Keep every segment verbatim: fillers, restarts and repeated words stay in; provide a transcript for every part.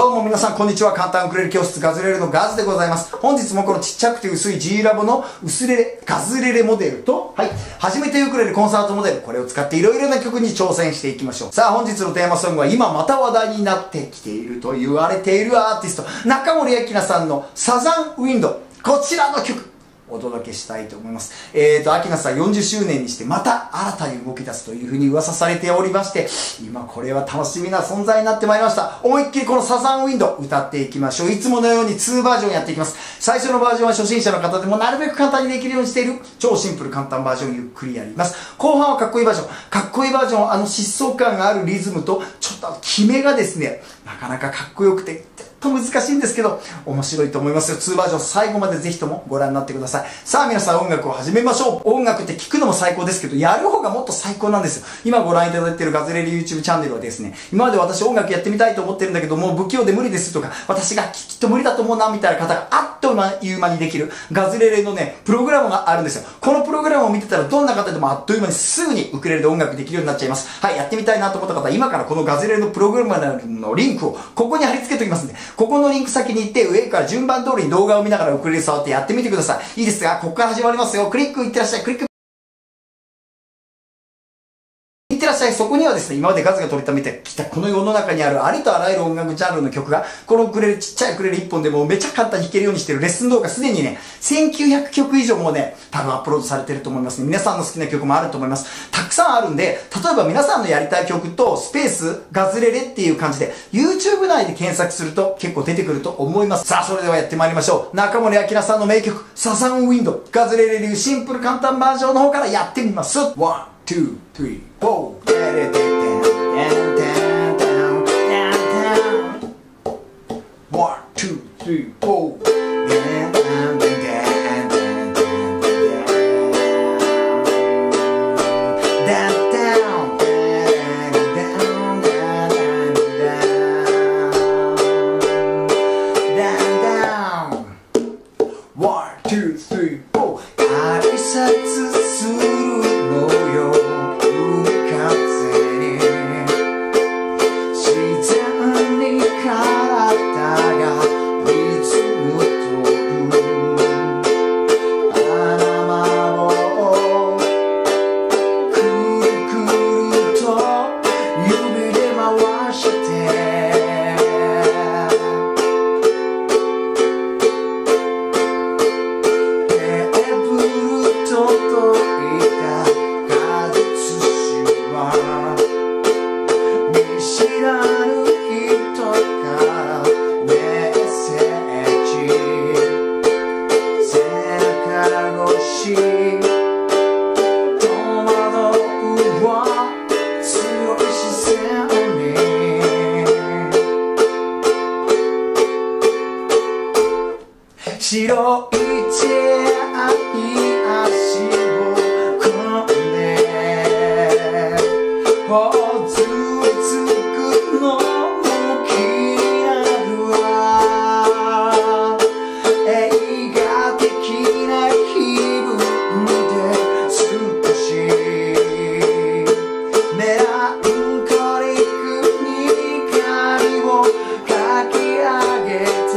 どうも皆さん、こんにちは。簡単ウクレレ教室ガズレレのガズでございます。本日もこのちっちゃくて薄い G ラボの薄レレ、ガズレレモデルと、はい、初めてウクレレコンサートモデル、これを使っていろいろな曲に挑戦していきましょう。さあ、本日のテーマソングは今また話題になってきていると言われているアーティスト、中森明菜さんのサザンウィンド、こちらの曲。お届けしたいと思います。えーと、明菜さんよんじゅっしゅうねんにしてまた新たに動き出すというふうに噂されておりまして、今これは楽しみな存在になってまいりました。思いっきりこのサザンウィンド歌っていきましょう。いつものようににバージョンやっていきます。最初のバージョンは初心者の方でもなるべく簡単にできるようにしている超シンプル簡単バージョンゆっくりやります。後半はかっこいいバージョン。かっこいいバージョンはあの疾走感があるリズムと、ちょっとキメがですね、なかなかかっこよくて、と難しいんですけど、面白いと思いますよ。にバージョン最後までぜひともご覧になってください。さあ皆さん、音楽を始めましょう。音楽って聴くのも最高ですけど、やる方がもっと最高なんですよ。今ご覧いただいているガズレレ YouTube チャンネルはですね、今まで私音楽やってみたいと思ってるんだけど、もう不器用で無理ですとか、私がきっと無理だと思うなみたいな方があっという間にできるガズレレのね、プログラムがあるんですよ。このプログラムを見てたらどんな方でもあっという間にすぐにウクレレで音楽できるようになっちゃいます。はい、やってみたいなと思った方は今からこのガズレレのプログラムのリンクをここに貼り付けておきますんで、ここのリンク先に行って上から順番通りに動画を見ながらウクレレ触ってやってみてください。いいですが、ここから始まりますよ。クリックいってらっしゃい。クリックいってらっしゃい。そこにはですね、今までガズが取りためてきたこの世の中にあるありとあらゆる音楽ジャンルの曲が、このウクレレ、ちっちゃいウクレレいっぽんでもうめちゃ簡単に弾けるようにしてるレッスン動画、すでにね、せんきゅうひゃくきょく以上もね、多分アップロードされてると思いますね。皆さんの好きな曲もあると思います。たくさんあるんで、例えば皆さんのやりたい曲とスペースガズレレっていう感じで YouTube 内で検索すると結構出てくると思います。さあ、それではやってまいりましょう。中森明菜さんの名曲サザンウィンド、ガズレレ流シンプル簡単バージョンの方からやってみます。ワンTwo, three, four. Down, down, down, down, down, down. One, two, three, four. Down, down, down, down, down, down, down, down, down, down. One, two, three, four. I decide to.白いチェアに足を込んで頬ずりつくのも気になるわ。映画的な気分で少しメランコリックに髪をかき上げて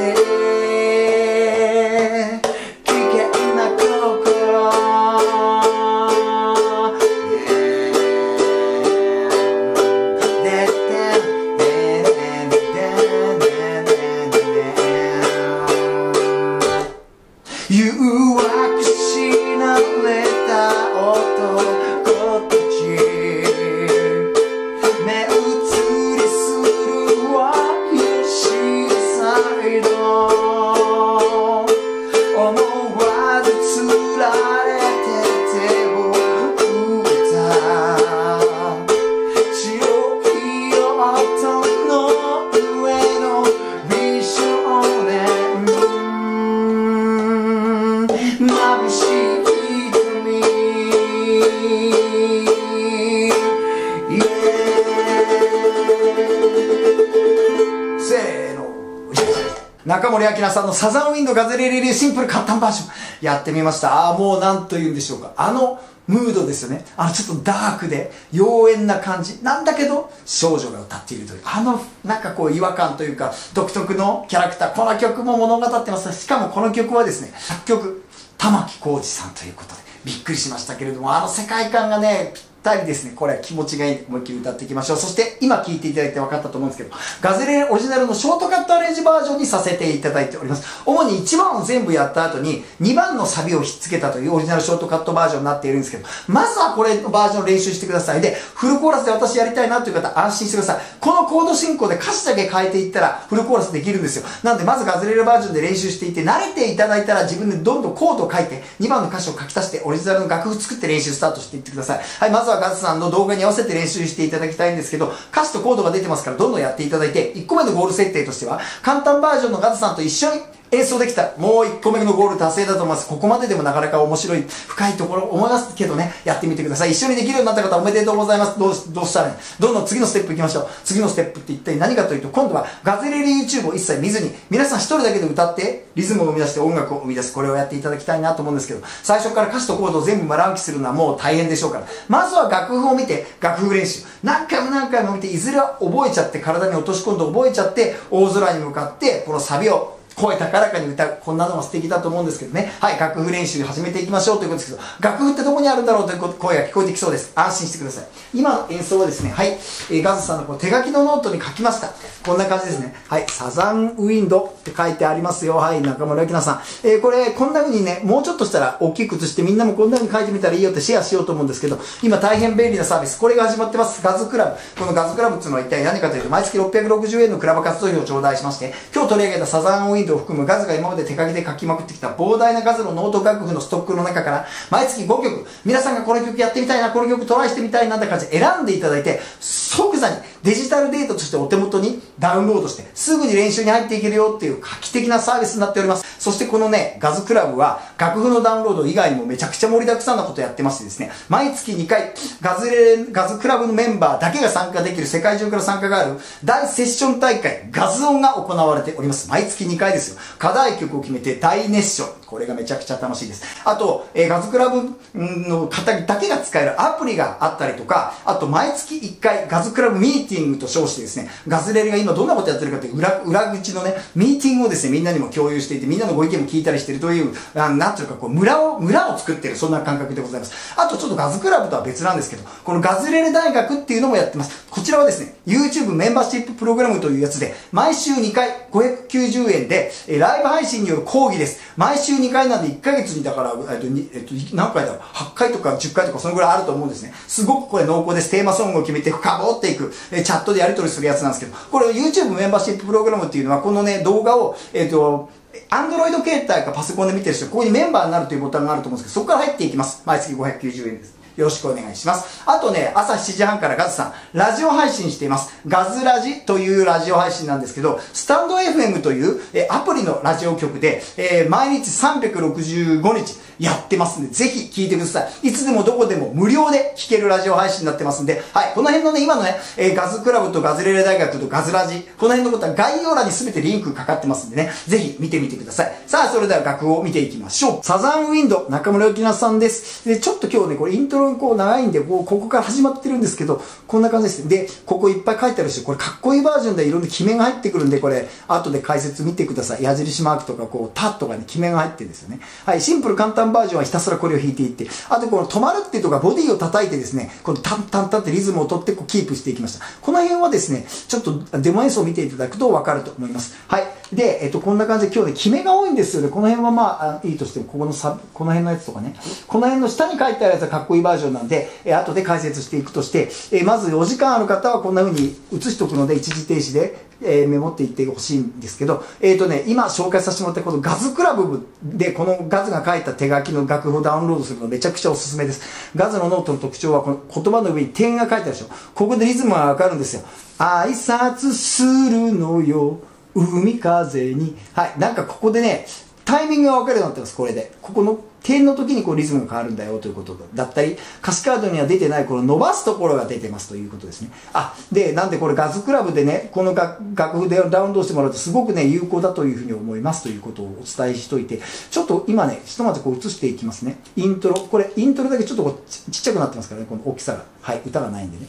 中森明菜さんのサザンウィンドガズレレレシンプル簡単バージョンやってみました。ああ、もうなんと言うんでしょうか。あの、ムードですよね。あのちょっとダークで妖艶な感じなんだけど少女が歌っているというあのなんかこう違和感というか独特のキャラクター、この曲も物語ってます。しかもこの曲はですね作曲玉置浩二さんということでびっくりしましたけれども、あの世界観がねぴったりですね。これは気持ちがいい。思いっきり歌っていきましょう。そして今聴いていただいて分かったと思うんですけどガズレーオリジナルのショートカットアレンジバージョンにさせていただいております。主にいちばんを全部やった後ににばんのサビをひっつけたというオリジナルショートカットバージョンになっているんですけど、まずはこれのバージョンを練習してください。でフルコーラスで私やりたいなという方安心してください。このコード進行で歌詞だけ変えていったらフルコーラスできるんですよ。なのでまずガズレーバージョンで練習していて慣れていただいたら自分でどんどんコードを書いてにばんの歌詞を書き足してオリジナルの楽譜作って練習スタートしていってください。はい、まずはガズさんの動画に合わせて練習していただきたいんですけど、歌詞とコードが出てますからどんどんやっていただいて、いっこめのゴール設定としては簡単バージョンのガズさんと一緒に演奏できたらもういっこめのゴール達成だと思います。ここまででもなかなか面白い深いところ思いますけどね、やってみてください。一緒にできるようになった方おめでとうございます。どうどうしたらいいの？どんどん次のステップいきましょう。次のステップって一体何かというと、今度はガズレレ YouTube を一切見ずに皆さん一人だけで歌ってリズムを生み出して音楽を生み出す、これをやっていただきたいなと思うんですけど、最初から歌詞とコードを全部丸暗記するのはもう大変でしょうから、まずは楽譜を見て楽譜練習何回も何回も見ていずれは覚えちゃって体に落とし込んで覚えちゃって大空に向かってこのサビを声高らかに歌う、こんなのも素敵だと思うんですけどね。はい、楽譜練習始めていきましょうということですけど、楽譜ってどこにあるんだろうという声が聞こえてきそうです。安心してください。今の演奏はですね、はい、えー、ガズさんのこの手書きのノートに書きました。こんな感じですね。はい、サザンウィンドって書いてありますよ。はい、中村明菜さん、えー、これこんな風にね、もうちょっとしたら大きく写してみんなもこんな風に書いてみたらいいよってシェアしようと思うんですけど、今大変便利なサービス、これが始まってます。ガズクラブ。このガズクラブっていうのは一体何かというと、毎月ろっぴゃくろくじゅうえんのクラブ活動費を頂戴しまして、今日取り上げたサザンウィンドを含むガズが今まで手書きで書きまくってきた膨大なガズのノート楽譜のストックの中から毎月ごきょく、皆さんがこの曲やってみたいな、この曲トライしてみたいなって感じで選んでいただいて、即座にデジタルデータとしてお手元にダウンロードしてすぐに練習に入っていけるよっていう画期的なサービスになっております。そしてこのねガズクラブは楽譜のダウンロード以外にもめちゃくちゃ盛りだくさんなことやってましてですね、毎月にかいガズレガズクラブのメンバーだけが参加できる、世界中から参加がある大セッション大会ガズオンが行われております。毎月にかいですよ。課題曲を決めて大熱唱、これがめちゃくちゃ楽しいです。あと、えー、ガズクラブの方だけが使えるアプリがあったりとか、あと毎月いっかいガズクラブミーティングと称してですね、ガズレレが今どんなことやってるかという 裏, 裏口のねミーティングをですね、みんなにも共有していてみんなのご意見も聞いたりしているという、あなんていうかこう村を村を作っている、そんな感覚でございます。あとちょっとガズクラブとは別なんですけど、このガズレレ大学っていうのもやってます。こちらはですね YouTube メンバーシッププログラムというやつで、毎週にかいごひゃくきゅうじゅうえんでライブ配信による講義です。毎週にかいなんでいっかげつにだから、えっとえっと、何回だろう、はっかいとかじゅっかいとかそのぐらいあると思うんですね。すごくこれ濃厚です。テーマソングを決めて深掘っていく、えチャットでやり取りするやつなんですけど、これ YouTube メンバーシッププログラムっていうのはこのね動画をえっとアンドロイド携帯かパソコンで見てる人、ここにメンバーになるというボタンがあると思うんですけど、そこから入っていきます。毎月ごひゃくきゅうじゅうえんです。よろしくお願いします。あとね、朝しちじはんからガズさん、ラジオ配信しています。ガズラジというラジオ配信なんですけど、スタンド エフエム というえアプリのラジオ局で、えー、毎日さんびゃくろくじゅうごにちやってますんで、ぜひ聞いてください。いつでもどこでも無料で聞けるラジオ配信になってますんで、はい、この辺のね、今のね、えー、ガズクラブとガズレレ大学とガズラジ、この辺のことは概要欄に全てリンクかかってますんでね、ぜひ見てみてください。さあ、それでは楽譜を見ていきましょう。サザンウィンド、中村明菜さんです。で、ちょっと今日ね、これイントロこう長いんでこうここから始まってるんですけど、こんな感じです。でここいっぱい書いてあるし、これかっこいいバージョンでいろんな決めが入ってくるんで、これ後で解説見てください。矢印マークとかこうタッとかね決めが入ってるんですよね。はい、シンプル簡単バージョンはひたすらこれを弾いていって、あとこの止まるっていうとかボディを叩いてですね、このタンタンタンってリズムを取ってこうキープしていきました。この辺はですねちょっとデモ演奏を見ていただくと分かると思います。はいで、えっと、こんな感じで今日ね決めが多いんですよね。この辺はまあいいとしても、ここのサこの辺のやつとかね、この辺の下に書いてあるやつはかっこいいバージョンなんで、えー、後で解説していくとして、えー、まずお時間ある方はこんな風に写しておくので一時停止で、えー、メモっていってほしいんですけど、えーとね、今紹介させてもらったこのガズクラブでこのガズが書いた手書きの楽譜をダウンロードするのめちゃくちゃおすすめです。ガズのノートの特徴はこの言葉の上に点が書いてあるでしょ。ここでリズムがわかるんですよ。挨拶するのよ海風に。はい、なんかここでねタイミングが分かるようになってます。これでここの点の時にこうリズムが変わるんだよということだったり、歌詞カードには出てないこの伸ばすところが出てますということですね。あ、でなんでこれガズクラブでね、この楽譜でダウンロードしてもらうとすごくね有効だというふうに思いますということをお伝えしといて、ちょっと今ねひとまずこう映していきますね。イントロ、これイントロだけちょっとこう ち, ちっちゃくなってますからね、この大きさが、はい、歌がないんでね。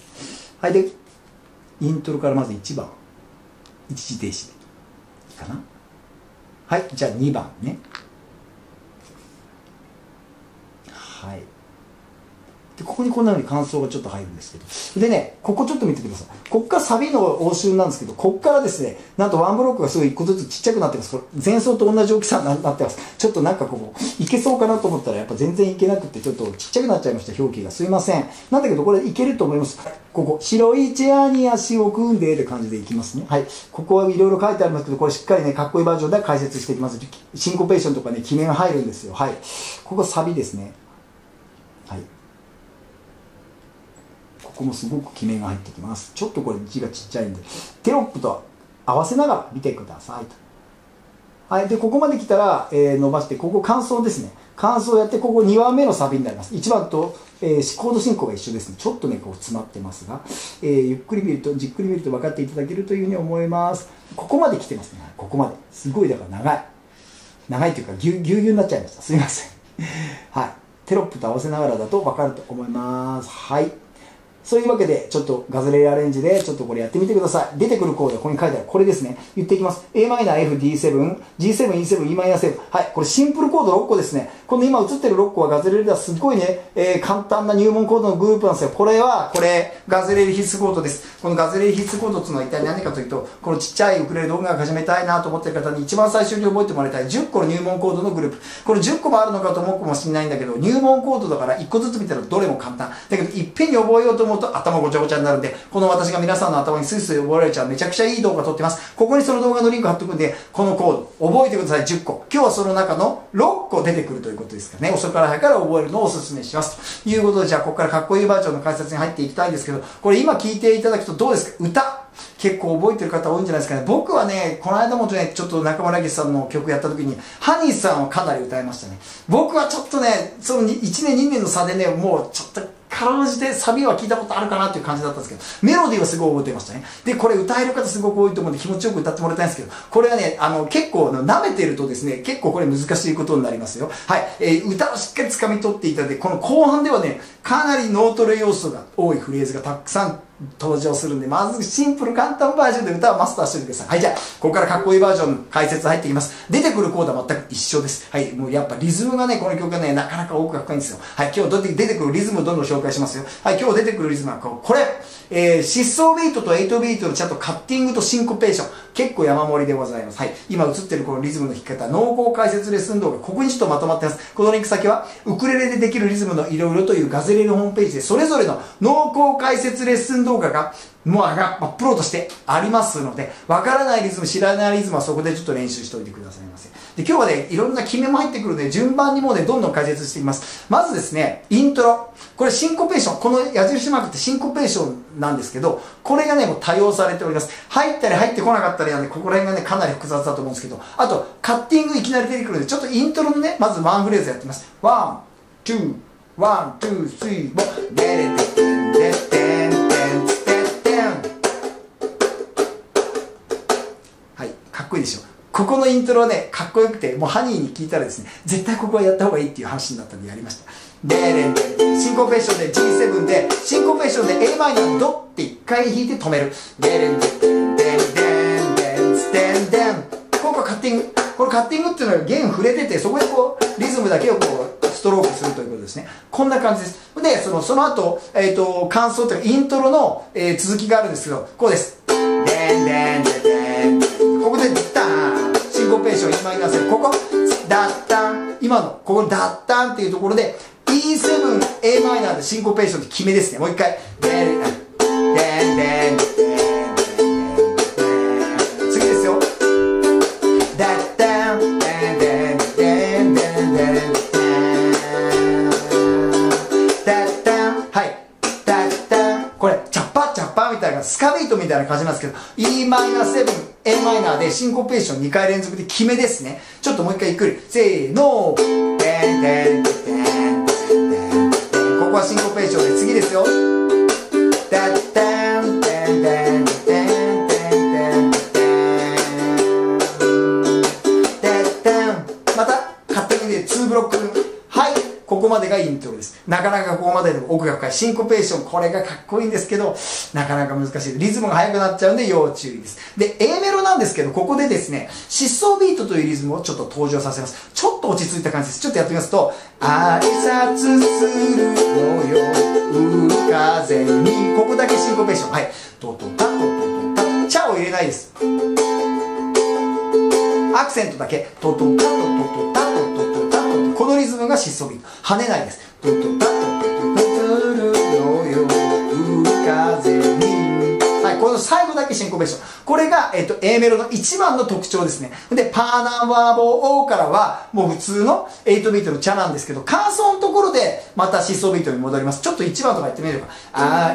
はい、でイントロからまずいちばん一時停止でいいかな。はい、じゃあにばんね。はい、でここにこんなふうに間奏がちょっと入るんですけど、でね、ここちょっと見てください。ここからサビの応酬なんですけど、ここからですね、なんとワンブロックがすごいいっこずつちっちゃくなってます。これ前奏と同じ大きさになってます。ちょっとなんかこういけそうかなと思ったらやっぱ全然いけなくて、ちょっとちっちゃくなっちゃいました、表記がすいません。なんだけどこれいけると思います。ここ白いチェアに足を組んでって感じでいきますね。はい、ここはいろいろ書いてありますけど、これしっかりねかっこいいバージョンで解説していきます。シンコペーションとかね決めが入るんですよ。はい、ここサビですね。はい、ここもすごく決めが入ってきます。ちょっとこれ字がちっちゃいんでテロップと合わせながら見てくださいと。はい、でここまで来たら、えー、伸ばしてここ間奏ですね。間奏やってここにばんめのサビになります。いちばんと、えー、コード進行が一緒ですね。ちょっとねこう詰まってますが、えー、ゆっくり見るとじっくり見ると分かっていただけるというふうに思います。ここまで来てますね。ここまですごいだから長い長いというかぎゅうぎゅうになっちゃいました、すいませんはい、テロップと合わせながらだと分かると思います。はい。そういうわけで、ちょっとガズレレアレンジで、ちょっとこれやってみてください。出てくるコード、ここに書いてある。これですね。言っていきます。エーマイナー、エフ、ディーセブン、ジーセブン、イーセブン、イーマイナーセブン。はい。これシンプルコードろっこですね。この今映ってるろっこはガズレレではすごいね、えー、簡単な入門コードのグループなんですよ。これは、これ、ガズレレ必須コードです。このガズレレ必須コードっていうのは一体何かというと、このちっちゃいウクレレで音楽始めたいなと思ってる方に一番最初に覚えてもらいたいじゅっこの入門コードのグループ。これじゅっこもあるのかと思うかもしれないんだけど、入門コードだからいっこずつ見たらどれも簡単。だけど、いっぺんに覚え覚えようと思うと頭ごちゃごちゃになるんで、この私が皆さんの頭にスイスイ覚えられちゃうめちゃくちゃいい動画撮ってます。ここにその動画のリンク貼っとくんで、このコード覚えてください。じゅっこ、今日はその中のろっこ出てくるということですからね、遅から早から覚えるのをおすすめしますということで、じゃあここからかっこいいバージョンの解説に入っていきたいんですけど、これ今聞いていただくとどうですか。歌結構覚えてる方多いんじゃないですかね。僕はね、この間もね、ちょっと中村貴さんの曲やった時に、ハニーさんをかなり歌いましたね。僕はちょっとね、そのいちねんにねんの差でね、もうちょっとからのじでサビは聞いたことあるかなっていう感じだったんですけど、メロディーはすごい覚えてましたね。で、これ歌える方すごく多いと思うんで気持ちよく歌ってもらいたいんですけど、これはね、あの、結構舐めてるとですね、結構これ難しいことになりますよ。はい。えー、歌をしっかり掴み取っていただいて、この後半ではね、かなり脳トレ要素が多いフレーズがたくさん登場するんで、まずシンプル簡単バージョンで歌をマスターしておいてください。はい、じゃあ、ここからかっこいいバージョンの解説入っていきます。出てくるコードは全く一緒です。はい、もうやっぱリズムがね、この曲がね、なかなか多く深いんですよ。はい、今日出てくるリズムをどんどん紹介しますよ。はい、今日出てくるリズムはこう、これ、えー、疾走ビートとはちビートのちゃんとカッティングとシンコペーション。結構山盛りでございます。はい、今映ってるこのリズムの弾き方、濃厚解説レッスン動画、ここにちょっとまとまってます。このリンク先は、ウクレレでできるリズムのいろいろというガズレレのホームページで、それぞれの濃厚解説レッスン動画、動画がもうアップロードしてありますので、わからないリズム、知らないリズムはそこでちょっと練習しておいてくださいませ。で、今日はね、いろんな決めも入ってくるので、順番にもうね、どんどん解説していきます。まずですね、イントロ。これシンコペーション。この矢印マークってシンコペーションなんですけど、これがね、もう多用されております。入ったり入ってこなかったりなんで、ここら辺がね、かなり複雑だと思うんですけど、あと、カッティングいきなり出てくるので、ちょっとイントロのね、まずワンフレーズやってみます。ワン、ツー、ワン、ツー、スリー、ボン。デレデレデレ。かっこいいでしょ。ここのイントロはね、かっこよくて、もうハニーに聞いたらですね、絶対ここはやった方がいいっていう話になったんでやりました。で、シンコペーションで ジーセブン で、シンコペーションで エーマイナー ドって一回弾いて止める。でれんでんでんでんでんでん。ここはカッティング。このカッティングっていうのは弦触れてて、そこでこう、リズムだけをこう、ストロークするということですね。こんな感じです。で、その、その後、えっと、間奏というか、イントロの、えー、続きがあるんですけど、こうです。でんでんでんでん。ここでダーン、シンコペーションいちマイナーセブン、ここダッタン、今のここダッタンっていうところで イーセブン、エーマイナー でシンコペーションって決めですね。もう一回デンデンデンデン、次ですよ。ダッタンデンデンデンデンデンダッタン、はいダッタン、これチャッパチャッパみたいないなスカビートみたいな感じなんですけど、 イーマイナーセブン、A マイナーでシンコペーションにかい連続で決めですね。ちょっともう一回ゆっくり。せーの。でんでんでんでんでん。ここはシンコペーションで、次ですよ。だったんでんでんでんでんでんでん。だったん。また、勝手にでにブロック分。はい。ここまでがイントロです。なかなかここまででも奥が深いシンコペーション。これがかっこいいんですけど、なかなか難しい。リズムが速くなっちゃうんで要注意です。で、A メロなんですけど、ここでですね、疾走ビートというリズムをちょっと登場させます。ちょっと落ち着いた感じです。ちょっとやってみますと、挨拶するのよ、う風に。ここだけシンコペーション。はい。トトタトトタ。チャを入れないです。アクセントだけ。トトタトトタトトトタ。このリズムが疾走ビート。跳ねないです。トトタトトトするのよ、う風に。はい、この最後だけシンコペーション。これが、えっと、A メロの一番の特徴ですね。で、パナワボーからは、もう普通のはちビートのチャなんですけど、間奏のところで、また疾走ビートに戻ります。ちょっといちばんとかやってみれば。挨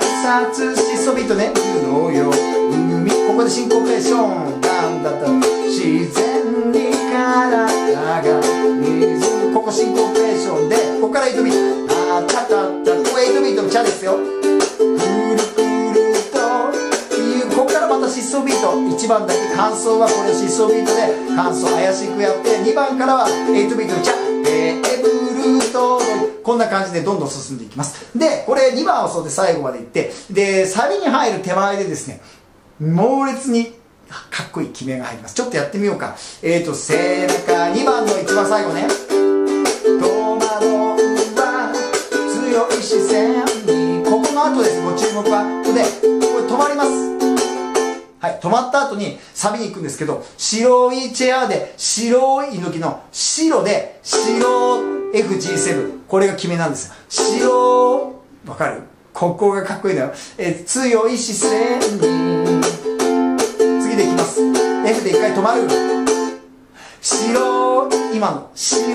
拶、疾走ビートね。のよ、海。ここでシンコペーション。なんだったの。自然に体が、ここシンコペーションで、ここからはちビート。あー、たたた。ここはちビートのチャですよ。くるくると。ここからまた疾走ビート。いちばんだけ間奏はこれ疾走ビートで、間奏怪しくやって、にばんからははちビートのチャ。えー、ブルート。こんな感じでどんどん進んでいきます。で、これにばんをそうで最後までいって、で、サビに入る手前でですね、猛烈に、かっこいい決めが入ります。ちょっとやってみようか。えーと、背中にばんの一番最後ね。視線に、ここの後です。ご注目は。で、これ止まります。はい、止まった後にサビに行くんですけど、白いチェアで、白い猪木の白で、白 エフジーセブン。これが決めなんです。白、わかる？ここがかっこいいのよ。え、強い視線に。次でいきます。F で一回止まる。白、今の白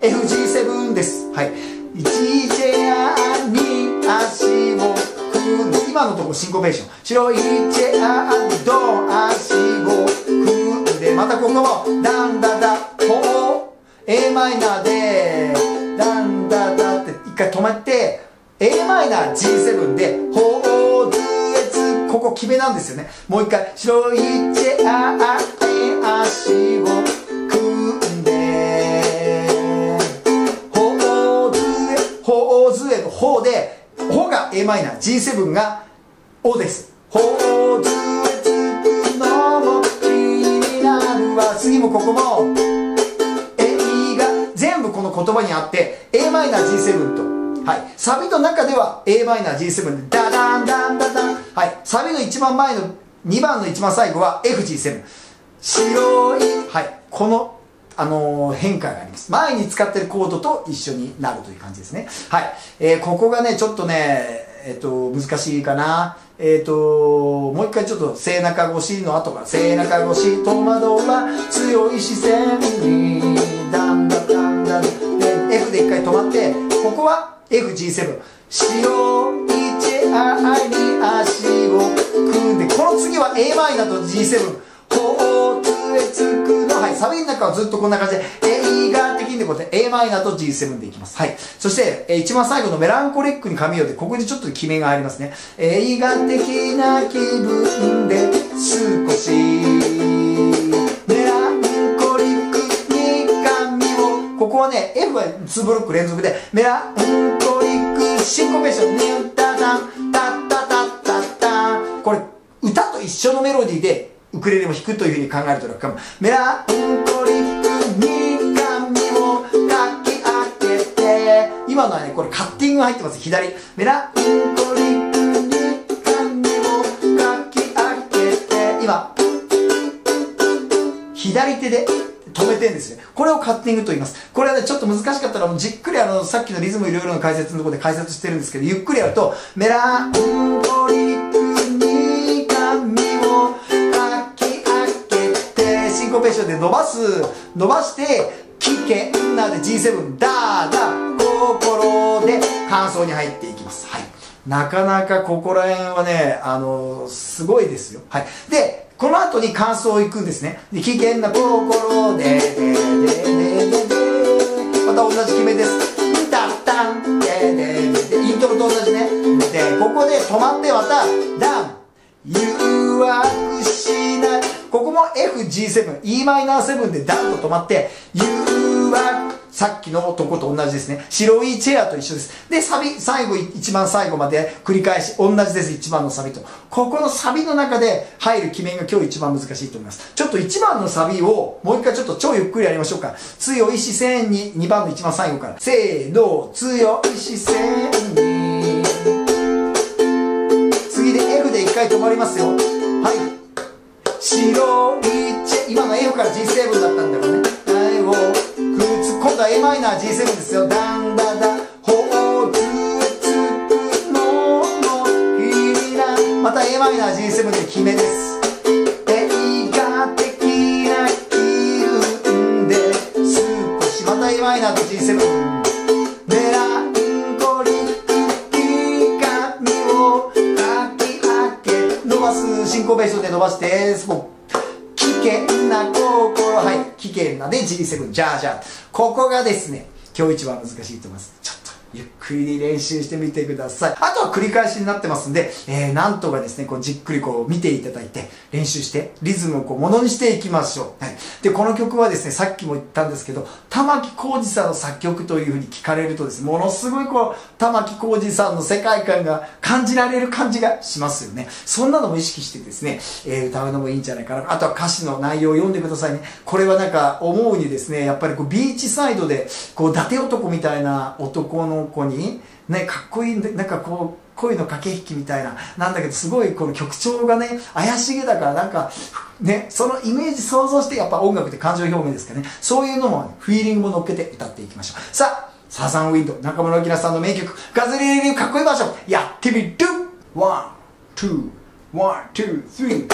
エフジーセブン です。はい。いちチェアに足を組んで、今のところシンコペーション。白いチェアにドン、足を組んで、またここも、ダンダダ、ほう、A マイナーで、ダンダダって一回止まって、A マイナー ジーセブン で、ほう、ずえつ、ここ決めなんですよね。もう一回、白いチェアに足を組んで、ほうで、ほが A マイナー、ジーセブン が O です。ほうずえつくのも気になるわ。次もここも A が全部この言葉にあって A マイナー ジーセブン と、はい、サビの中では A マイナー ジーセブン でダダンダンダダン、はい、サビの一番前のにばんの一番最後は エフジーセブン 白い、はい、このあのー、変化があります。前に使ってるコードと一緒になるという感じですね。はい。えー、ここがね、ちょっとね、えっと、難しいかな。えっと、もう一回ちょっと、背中越しの後から、背中越し、戸惑うは強い視線に、だんだんだんだん。で、F で一回止まって、ここは エフジーセブン。白いチェアに足を組んで、この次は A マイナーと ジーセブン。ほう、つえつく。はい、サビの中はずっとこんな感じで、A が的にこうやって A マイナーと ジーセブン でいきます。はい。そして、えー、一番最後のメランコリックに髪をで、ここにちょっと決めがありますね。A が的な気分で、少し、メランコリックに髪を、ここはね、F はにブロック連続で、メランコリック、シンコペーション、ニュータタン、タッタタッタッタン。これ、歌と一緒のメロディーで、ウクレレも弾くというふうに考えると楽かも。メランコリックに髪をかき上げて。今のはね、これカッティングが入ってます。左。メランコリックに髪をかき上げて。今。左手で止めてんですね。これをカッティングと言います。これはね、ちょっと難しかったら、もうじっくりあの、さっきのリズムいろいろの解説のところで解説してるんですけど、ゆっくりやると、メランコリックに髪をシンコペーションで伸ばす、伸ばして、危険なで ジーセブン、ダーダ、心で、間奏に入っていきます。はい。なかなかここら辺はね、あのー、すごいですよ。はい。で、この後に感想をいくんですね。で、危険な心で、で、で、で、で、また同じ決めです。ダッダン、で、で、で、イントロと同じね。で、ここで止まってまた、ダン、誘惑しない。ここも エフジーセブン、イーマイナーセブン でダンと止まって、誘惑、さっきのとこと同じですね。白いチェアと一緒です。で、サビ、最後、一番最後まで繰り返し、同じです。一番のサビと。ここのサビの中で入る決めが今日一番難しいと思います。ちょっと一番のサビを、もう一回ちょっと超ゆっくりやりましょうか。強い視線に、にばんの一番最後から。せーの、強い視線に。次で エフ で一回止まりますよ。はい。白いチェア、今の エフ から ジーセブン だったんだろうね。今度は エーマイナージーセブン ですよ。ダンダダほうつつくののひびな、また エーマイナージーセブン で決めです。映画的な気分で少し、また エーマイナーと ジーセブン メランコリック髪をかき分け伸ばす、進行ベースで伸ばして、スポン危険な心、はい、危険なね、 ジーセブン、 じゃあじゃあここがですね、今日一番難しいと思います。ちょっとゆっくり練習してみてください。あとは繰り返しになってますんで、えー、なんとかですね、こうじっくりこう見ていただいて練習してリズムをこうものにしていきましょう、はい、でこの曲はですね、さっきも言ったんですけど、玉置浩二さんの作曲というふうに聞かれるとですね、ものすごいこう玉置浩二さんの世界観が感じられる感じがしますよね。そんなのも意識してですね、えー、歌うのもいいんじゃないかな。あとは歌詞の内容を読んでくださいね。これはなんか思うにですね、やっぱりこうビーチサイドでこう伊達男みたいな男の子にね、かっこいい、なんかこう恋の駆け引きみたいな、なんだけどすごいこの曲調がね怪しげだから、なんかね、そのイメージ想像して、やっぱ音楽って感情表現ですからね、そういうのも、ね、フィーリングも乗っけて歌っていきましょう。さあ、サザンウィンド、中村明さんの名曲「ガズリリリ」、かっこいいバージョンやってみる。ワンツーワンツースリー。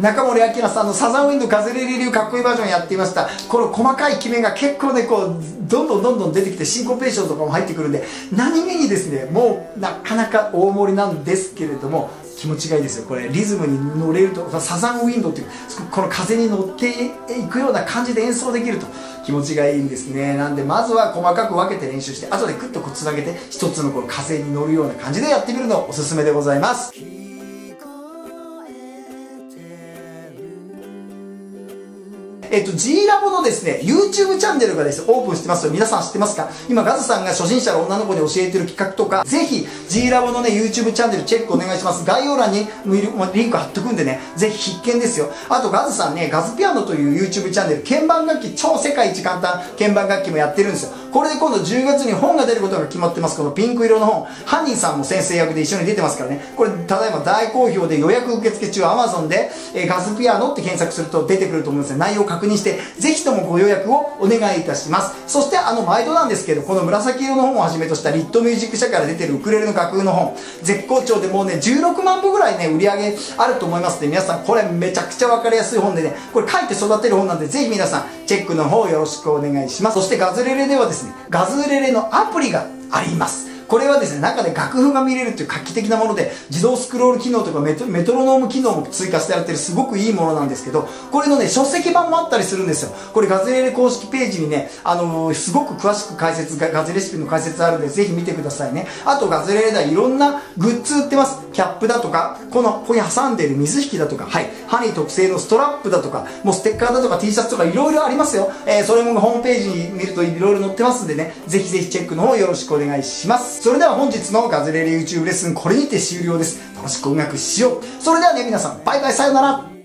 中森明菜さんのサザンウィンド、風れりりゅう、かっこいいバージョンやっていました。この細かい決めが結構ね、こうどんどんどんどん出てきて、シンコペーションとかも入ってくるんで、何気にですね、もうなかなか大盛りなんですけれども、気持ちがいいですよ。これリズムに乗れると、サザンウィンドっていうこの風に乗っていくような感じで演奏できると気持ちがいいんですね。なんでまずは細かく分けて練習して、後でクッとこうつなげて一つのこの風に乗るような感じでやってみるのをおすすめでございます。えっと、G ラボのですね、YouTube チャンネルがですね、オープンしてますよ。皆さん知ってますか？今、ガズさんが初心者の女の子に教えてる企画とか、ぜひ、G ラボのね、YouTube チャンネルチェックお願いします。概要欄にリンク貼っとくんでね、ぜひ必見ですよ。あと、ガズさんね、ガズピアノという YouTube チャンネル、鍵盤楽器、超世界一簡単鍵盤楽器もやってるんですよ。これで今度じゅうがつに本が出ることが決まってます。このピンク色の本。ハニーさんも先生役で一緒に出てますからね。これ、ただいま大好評で予約受付中、Amazon で、えー、ガズピアノって検索すると出てくると思うんですね。内容確認して、ぜひともご予約をお願いいたします。そして、あの、毎度なんですけど、この紫色の本をはじめとしたリットミュージック社から出てるウクレレの楽譜の本、絶好調でもうね、じゅうろくまんぶぐらいね、売り上げあると思いますので、皆さん、これめちゃくちゃわかりやすい本でね、これ書いて育てる本なんで、ぜひ皆さん、チェックの方よろしくお願いします。そして、ガズレレではですね、ガズレレのアプリがあります。これはですね、中で楽譜が見れるという画期的なもので、自動スクロール機能とかメトロノーム機能も追加してやってるすごくいいものなんですけど、これのね、書籍版もあったりするんですよ。これガズレレ公式ページにね、あのー、すごく詳しく解説、ガズレシピの解説あるんで、ぜひ見てくださいね。あとガズレレではいろんなグッズ売ってます。キャップだとか、この、ここに挟んでいる水引きだとか、はい、ハニー特製のストラップだとか、もうステッカーだとか T シャツとかいろいろありますよ。えー、それもホームページに見るといろいろ載ってますんでね、ぜひぜひチェックの方よろしくお願いします。それでは本日のガズレレ YouTube レッスン、これにて終了です。楽しく音楽しよう。それではね、皆さん、バイバイ、さよなら。